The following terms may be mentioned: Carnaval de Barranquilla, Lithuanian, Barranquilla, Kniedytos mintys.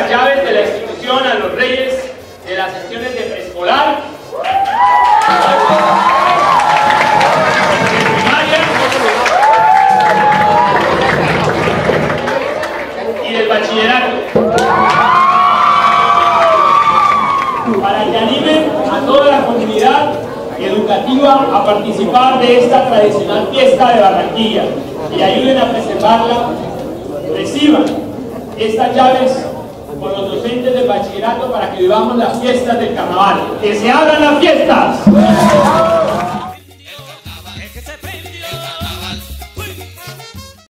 las llaves de la institución a los reyes de las sesiones de preescolar, de primaria y del bachillerato, para que animen a toda la comunidad educativa a participar de esta tradicional fiesta de Barranquilla y ayuden a preservarla. Reciban estas llaves con los docentes del bachillerato para que vivamos las fiestas del carnaval. ¡Que se abran las fiestas!